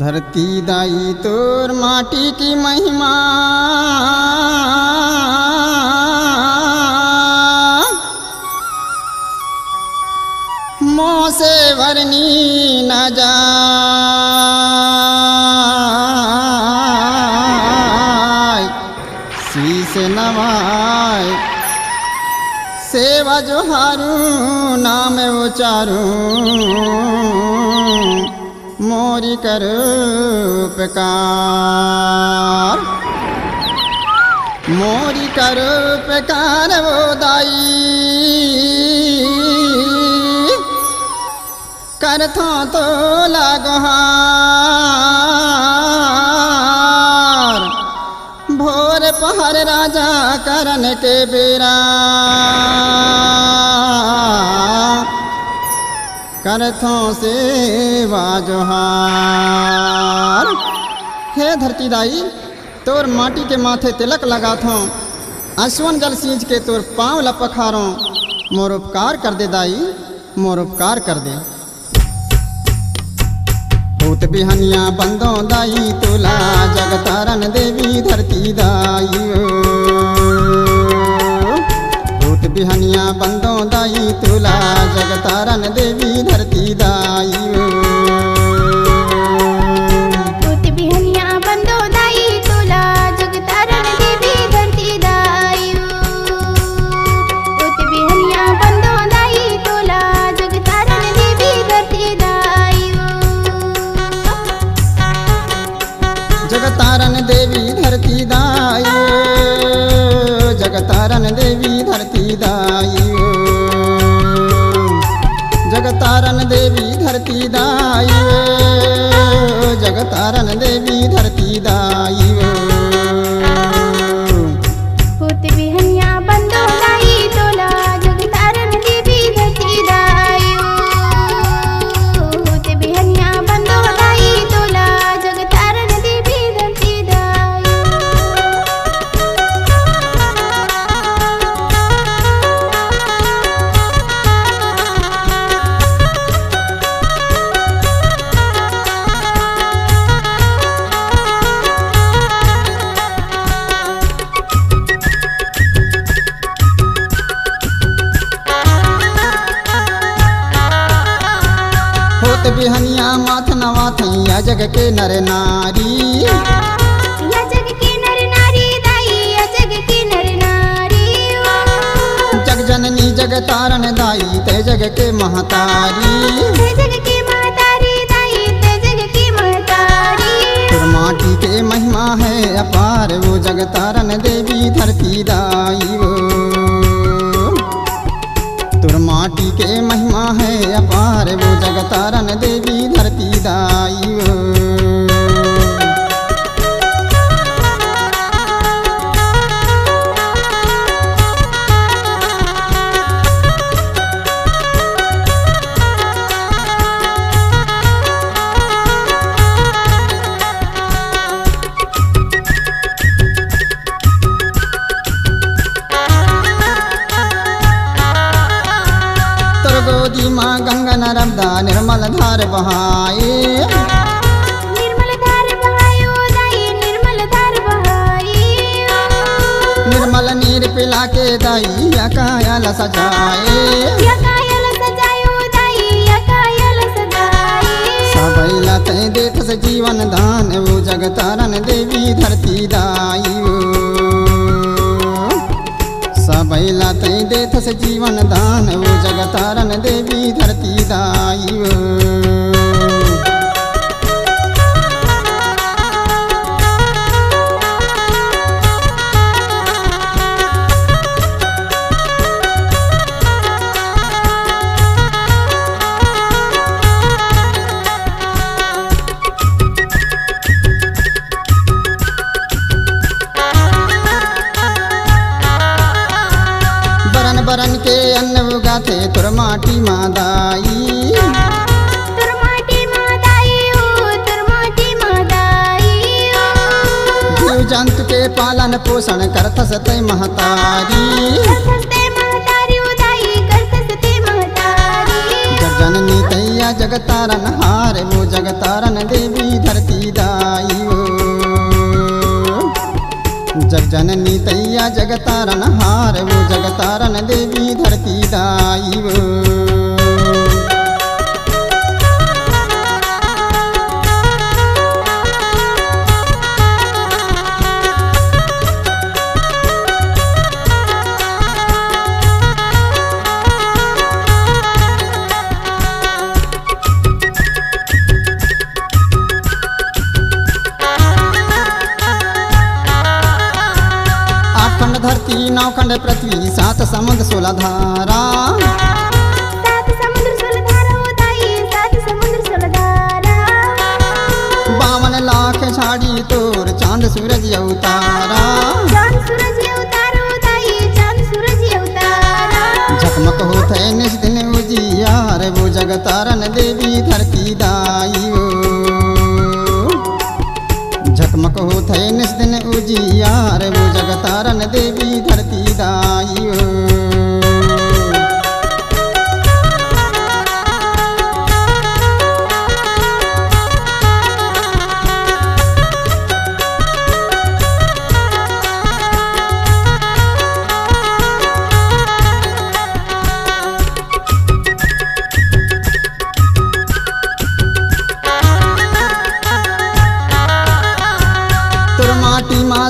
धरती दाई तोर माटी की महिमा, मों से वर्णी न जा। शीश नवाय सेवा जोहारू नाम उचारू, मोरी करो उपकार, मोरी करो उपकार वो दाई। करथो तोला गोहार भोर पहर राजा करन के बेरा। करथों सेवा जोहार हे धरती दाई तोर माटी के माथे तिलक लगाथों, अश्वन जल सींच के तोर पाँव लपखारों। मोर उपकार कर दे दाई, मोर उपकार कर दे। होत बिहनिया बंदों दाई तोला, जग तारण देवी धरती दाई। होत बिहनिया बंदों दाई तोला, जग तारण देवी धरती दाई। होत बिहनिया बंदों दाई तोला, जग तारण देवी धरती दाई। होत बिहनिया बंदों दाई तोला, जग तारण देवी धरती दाई। जग तारण देवी धरती दाई। जग तारण देवी धरती दाई। जगतारण देवी धरती दाई। जगतारण देवी धरती दाई। होत बिहनिया बंदो दाई तोला, जगतारण देवी धरती दाई। होत बिहनिया बंदो दाई तोला, जगतारण देवी धरती दाई। होत बिहनिया माथ नवाथैया जग के नर नारी। या जग के नर नारी दाई, या जग के नर नारी। जग जननी जग तारण दाई, ते जग के महतारी। ते जग के महतारी दाई, ते जग के महतारी। तोर माटी के महिमा है अपार, वो जग तारण देवी धरती दाई। तोर माटी के महिमा है अपार, वो जगतारण देवी धरती दाई। गोदी माँ गंगा नर्मदा निर्मल धार बहाए। निर्मल धार बहाए दाई, निर्मल धार बहाए। निर्मल नीर पिला के दाई, या कायल सजाए। या कायल सजायो दाई, या कायल सजाए। सबैला तै देखस जीवन दान, वो जगतारण देवी धरती दाई। सबैला तै देथस जीवन दान, वो जगतारण देवी धरती दाई। बरन के अन्न उगाथे तोर माटी माँ दाई। तोर माटी माँ दाई, तोर माटी माँ दाई। जीव जंतु के पालन पोषण करथस तै महतारी। जग जननी तैया जगतारण हार, वो जगतारन देवी धरती दाई ओ जगजननी तैया जगतारन हार वो जगतारन देवी धरती दाई ओ। धरती नौ खंड पृथ्वी सात समुद्र सोलह धारा बावन लाख झाड़ी तोर चांद सूरज अवतारा झकमक होत है निज दिन उजियार वो जगतारन देवी धरती दाई ओ झकमक होत है निज दिन उजियार वो जगतारन देवी धरती दाई ओ।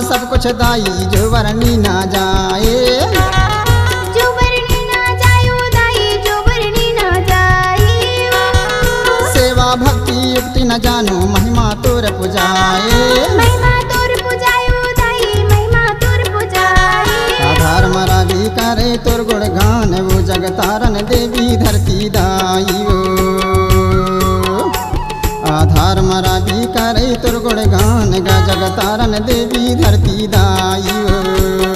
सब कुछ दाई जो वरनी ना जाए सेवा भक्ति युक्ति न जानो महिमा तोर पुजाए धर्म रावी करे तोर गुणगान वो जगतारन देवी धरती दाई ओ आधार मरावी करे तोर गुणगान गा जगतारन देवी धरती दाई ओ।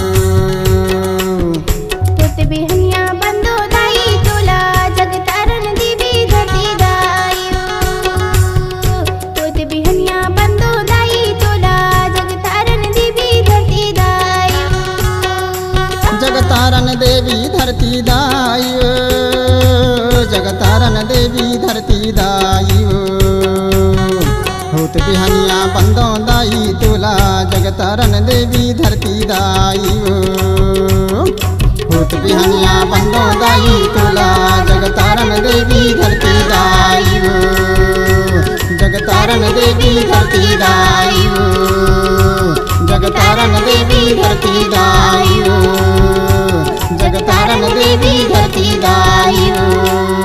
होत बिहनिया बंदो दाई तोला जगतारन देवी धरती दाई ओ। होत बिहनिया बंदो दाई तोला जगतारन देवी धरती दाई ओ। जगतारन देवी धरती दाई ओ जगतारन देवी धरती दाई ओ। होत बिहनिया बंदव दाई तोला जगतारन देवी धरती दाई ओ। होत बिहनिया बंदव दाई तोला जगतारन देवी धरती दाई ओ। जगतारन देवी धरती दाई ओ। जगतारन देवी धरती दाई ओ। जगतारन देवी धरती दाई ओ।